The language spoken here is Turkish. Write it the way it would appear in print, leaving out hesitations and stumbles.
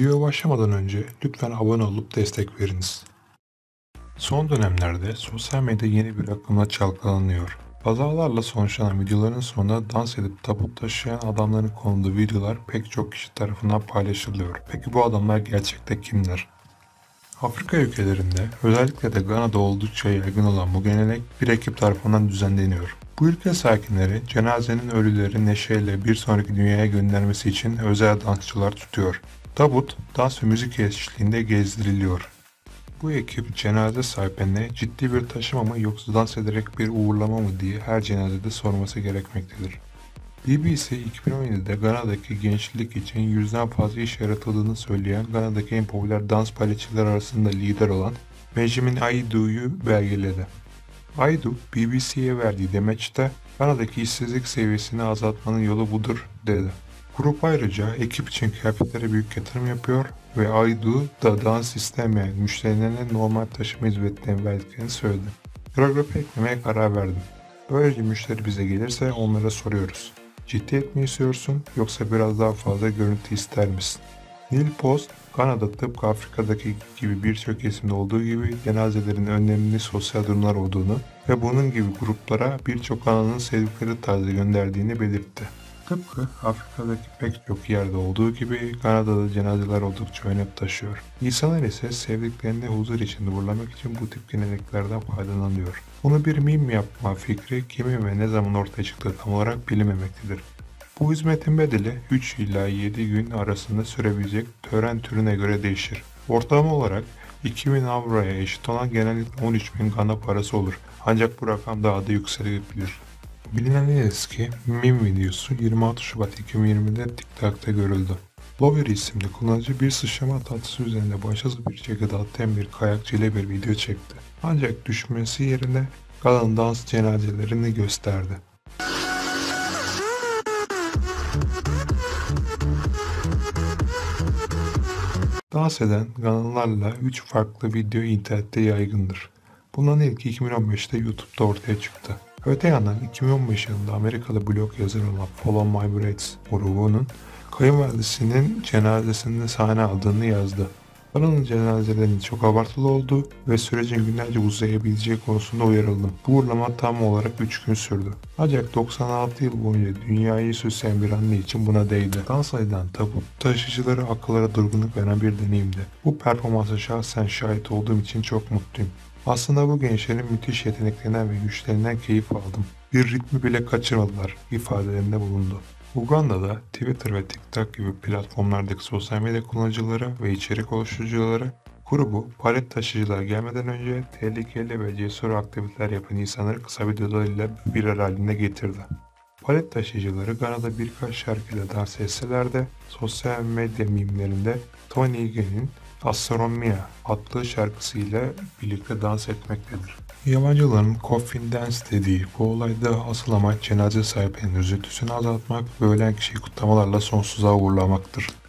Videoya başlamadan önce lütfen abone olup destek veriniz. Son dönemlerde sosyal medya yeni bir akımla çalkalanıyor. Kazalarla sonuçlanan videoların sonunda dans edip tabut taşıyan adamların konulduğu videolar pek çok kişi tarafından paylaşılıyor. Peki bu adamlar gerçekte kimler? Afrika ülkelerinde, özellikle de Gana'da oldukça yaygın olan bu gelenek bir ekip tarafından düzenleniyor. Bu ülke sakinleri cenazenin ölüleri neşeyle bir sonraki dünyaya göndermesi için özel dansçılar tutuyor. Tabut, dans ve müzik eşliğinde gezdiriliyor. Bu ekip cenaze sahiplerine ciddi bir taşıma mı yoksa dans ederek bir uğurlama mı diye her cenazede sorması gerekmektedir. BBC 2017'de Gana'daki gençlik için 100'den fazla iş yaratıldığını söyleyen Gana'daki en popüler dans baletçiler arasında lider olan Benjamin Aydu'yu belgeledi. Aydu, BBC'ye verdiği demeçte Gana'daki işsizlik seviyesini azaltmanın yolu budur dedi. Grup ayrıca ekip için kıyafetlere büyük yatırım yapıyor ve Aydu da dans istemeyen müşterilerine normal taşıma hizmetlerini verdiklerini söyledi. Koreografi eklemeye karar verdim. Böylece müşteri bize gelirse onlara soruyoruz. Ciddiyet mi istiyorsun yoksa biraz daha fazla görüntü ister misin? Neil Post, Kanada tıpkı Afrika'daki gibi birçok kesimde olduğu gibi cenazelerin önemli sosyal durumlar olduğunu ve bunun gibi gruplara birçok kanalının sevdikleri tarzı gönderdiğini belirtti. Tıpkı Afrika'daki pek çok yerde olduğu gibi Kanada'da cenazeler oldukça önem taşıyor. İnsanlar ise sevdiklerinde huzur içinde uğurlamak için bu tip geleneklerden faydalanıyor. Bunu bir meme yapma fikri kimin ve ne zaman ortaya çıktığı tam olarak bilinmemektedir. Bu hizmetin bedeli 3 ila 7 gün arasında sürebilecek tören türüne göre değişir. Ortalama olarak 2000 avroya eşit olan genellikle 13.000 Gana parası olur. Ancak bu rakam daha da yükselebilir. Bilinen en eski meme videosu 26 Şubat 2020'de TikTok'ta görüldü. Lover isimli kullanıcı bir sıçrama hatası üzerinde başsız bir şekilde atlayan bir kayakçı ile bir video çekti. Ancak düşmesi yerine kalan dans cenazelerini gösterdi. Dans eden Ganalılarla 3 farklı video internette yaygındır. Bundan ilki 2015'te YouTube'da ortaya çıktı. Öte yandan 2015 yılında Amerikalı blog yazarı olan Follow My Breaths grubunun kayınvalidesinin cenazesinde sahne aldığını yazdı. Kanalın cenazelerinin çok abartılı olduğu ve sürecin günlerce uzayabileceği konusunda uyarıldı. Bu uğurlama tam olarak 3 gün sürdü. Ancak 96 yıl boyunca dünyayı süsleyen bir anne için buna değdi. Dans eden tabut taşıyıcıları akıllara durgunluk veren bir deneyimdi. Bu performansa şahsen şahit olduğum için çok mutluyum. Aslında bu gençlerin müthiş yeteneklerinden ve güçlerinden keyif aldım. Bir ritmi bile kaçırmadılar ifadelerinde bulundu. Uganda'da Twitter ve TikTok gibi platformlardaki sosyal medya kullanıcıları ve içerik oluşturucuları grubu palet taşıyıcılar gelmeden önce tehlikeli ve cesur aktiviteler yapan insanları kısa videolarıyla bir araya haline getirdi. Palet taşıyıcıları Gana'da birkaç şarkıyla dans etseler de sosyal medya mimlerinde Tony Gaye'nin Astronomia adlı şarkısıyla birlikte dans etmektedir. Yabancıların coffin dance dediği bu olayda asıl amaç cenaze sahiplerinin üzüntüsünü azaltmak ve ölen kişiyi kutlamalarla sonsuza uğurlamaktır.